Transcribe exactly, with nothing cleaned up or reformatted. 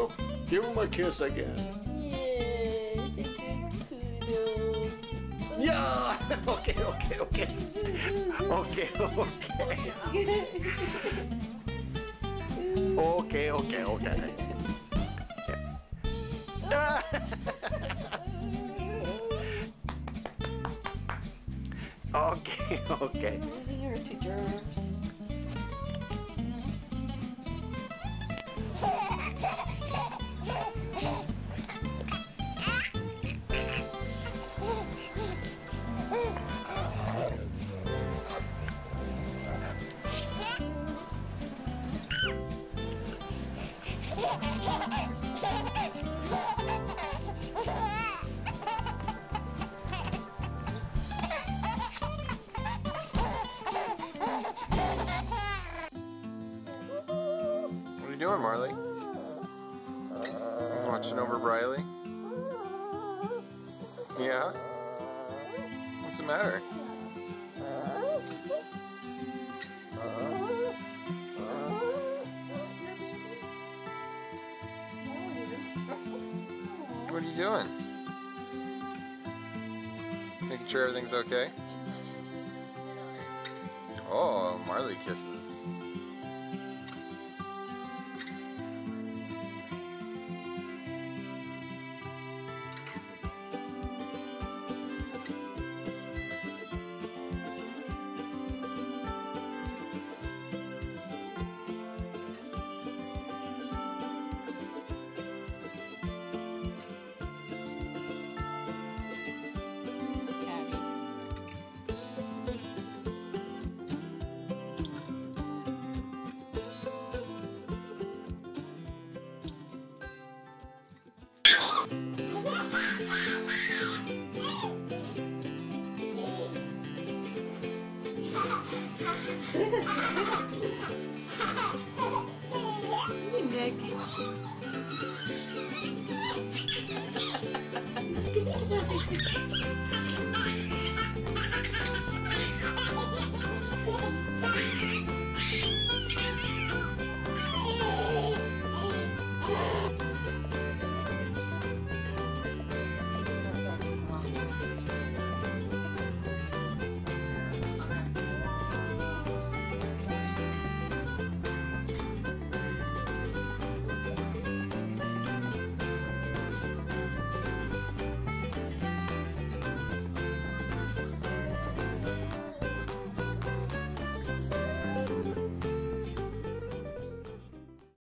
Well, give him a kiss again. Yeah. Okay, okay, okay. Okay, okay. Okay, okay, okay. Yeah. Okay, okay. You're two germs. What are you doing, Marley? Watching over Riley? Yeah? What's the matter? What are you doing? Making sure everything's okay? Oh, Marley kisses. Nick.